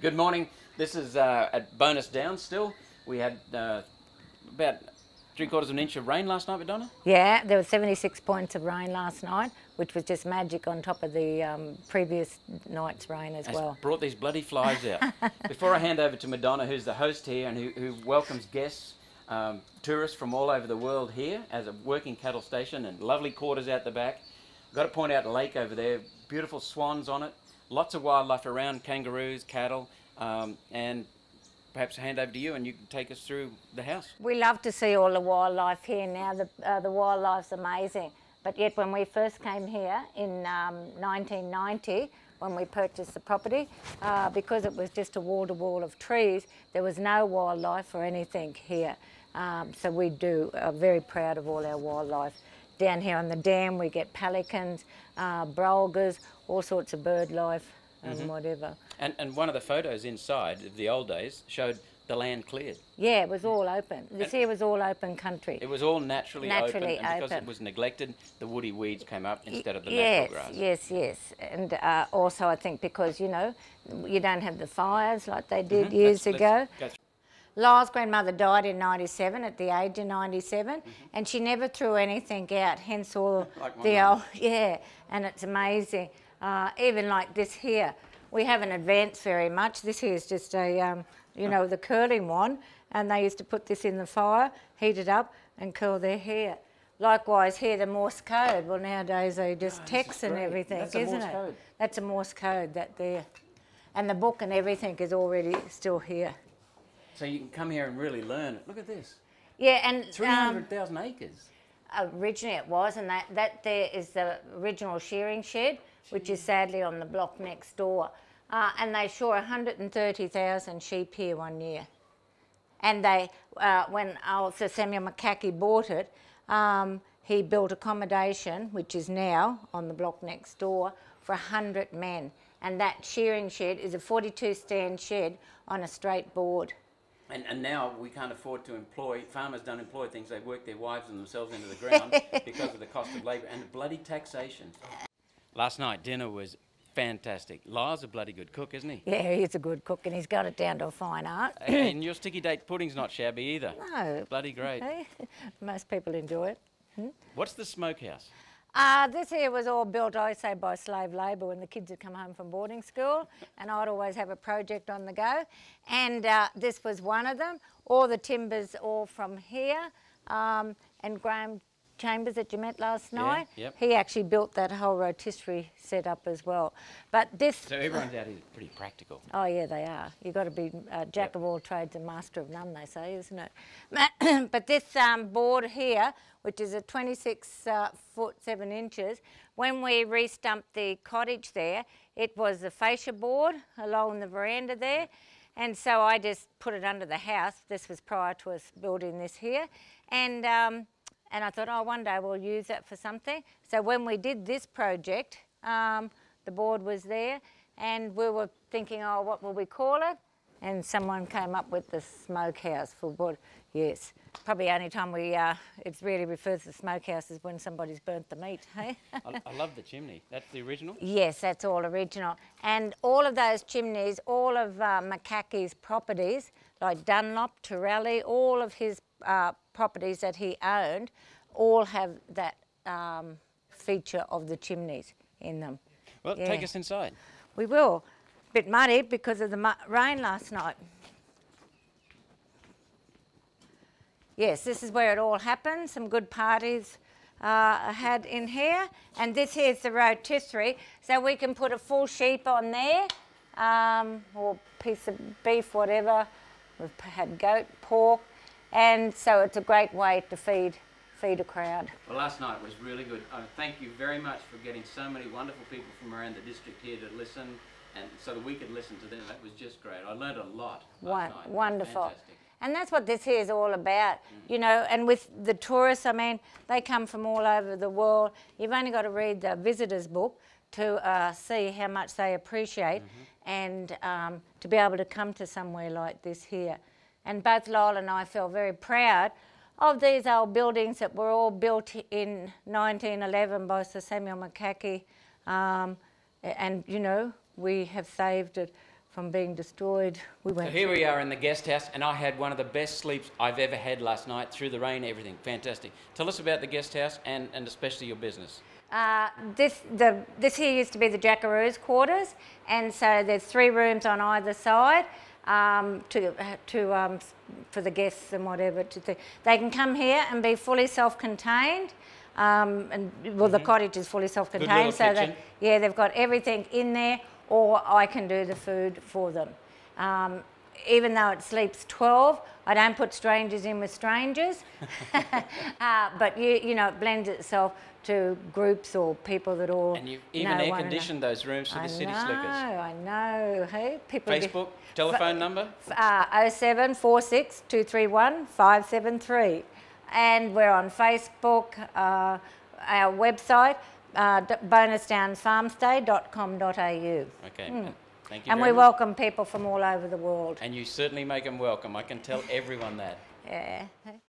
Good morning. This is at Bonus Down still. We had about 3/4 of an inch of rain last night, Madonna. Yeah, there were 76 points of rain last night, which was just magic on top of the previous night's rain as well. Brought these bloody flies out. Before I hand over to Madonna, who's the host here and who welcomes guests, tourists from all over the world here as a working cattle station and lovely quarters out the back. I've got to point out a lake over there, beautiful swans on it. Lots of wildlife around, kangaroos, cattle, and perhaps hand over to you and you can take us through the house. We love to see all the wildlife here now. The wildlife's amazing. But yet when we first came here in 1990, when we purchased the property, because it was just a wall-to-wall of trees, there was no wildlife or anything here. So we are very proud of all our wildlife. Down here on the dam we get pelicans, brolgas, all sorts of bird life and whatever. And one of the photos inside of the old days showed the land cleared. Yeah, it was all open. This here was all open country. It was all naturally open. And because it was neglected, the woody weeds came up instead of the natural grass. Yes. And also I think because, you know, you don't have the fires like they did years ago. Lyle's grandmother died in 97, at the age of 97, and she never threw anything out, hence all like the old, and it's amazing. Even like this here, we haven't advanced very much. This here is just a, you know, the curling one, and they used to put this in the fire, heat it up, and curl their hair. Likewise here, the Morse code. Well, nowadays they just text and everything, isn't it? That's a Morse code, that there. And the book and everything is already still here. So you can come here and really learn it. Look at this. Yeah, and 300,000 acres. Originally it was, and that there is the original shearing shed, which is sadly on the block next door. And they shore 130,000 sheep here one year. And they, when Sir Samuel McCaughey bought it, he built accommodation, which is now on the block next door, for 100 men. And that shearing shed is a 42-stand shed on a straight board. And now we can't afford to employ, farmers don't employ things, they work their wives and themselves into the ground because of the cost of labour and the bloody taxation. Last night dinner was fantastic. Lyle's a bloody good cook, isn't he? Yeah, he's a good cook and he's got it down to a fine art. And your sticky date pudding's not shabby either. No. Bloody great. Most people enjoy it. What's the smokehouse? This here was all built, I say, by slave labour when the kids would come home from boarding school, and I'd always have a project on the go, and this was one of them. All the timbers all from here, and Graham Chambers that you met last night, he actually built that whole rotisserie set up as well. But this... So everyone's out here pretty practical. Oh yeah, they are. You've got to be jack of all trades and master of none, they say, isn't it? But this board here, which is a 26 foot 7 inches, when we re-stumped the cottage there, it was the fascia board along the veranda there, and so I just put it under the house. This was prior to us building this here, and I thought, oh, one day we'll use that for something. So when we did this project, the board was there, and we were thinking, oh, what will we call it? And someone came up with the smokehouse for board. Yes, probably the only time we it really refers to the smokehouse is when somebody's burnt the meat. Hey, I love the chimney. That's the original. Yes, that's all original, and all of those chimneys, all of McCaughey's properties, like Dunlop, Torelli, all of his properties that he owned, all have that feature of the chimneys in them. Well, take us inside. We will. A bit muddy because of the rain last night. Yes, this is where it all happened. Some good parties had in here. And this here's the rotisserie. So we can put a full sheep on there, or piece of beef, whatever. We've had goat, pork, and so it's a great way to feed a crowd. Well, last night was really good. I thank you very much for getting so many wonderful people from around the district here to listen, and so that we could listen to them. That was just great. I learned a lot last night. Wonderful. Fantastic. And that's what this here is all about, you know, and with the tourists, I mean, they come from all over the world. You've only got to read the visitors book to see how much they appreciate and to be able to come to somewhere like this here. And both Lyle and I feel very proud of these old buildings that were all built in 1911 by Sir Samuel McCaughey. And, you know, we have saved it from being destroyed. We went. So here we are in the guest house, and I had one of the best sleeps I've ever had last night, through the rain, everything. Fantastic. Tell us about the guest house and especially your business. This here used to be the Jackaroo's quarters, and so there's 3 rooms on either side for the guests and whatever. They can come here and be fully self-contained. The cottage is fully self-contained, so they've got everything in there, or I can do the food for them. Even though it sleeps 12, I don't put strangers in with strangers, but you know it blends itself to groups or people that all. And you've even air-conditioned those rooms for the city slickers. I know, hey, people. Facebook, telephone number? 0746 231 573, and we're on Facebook. Our website, Bonusdownsfarmstay.com.au. Okay. Thank you. And we welcome people from all over the world. And you certainly make them welcome. I can tell everyone that. Yeah.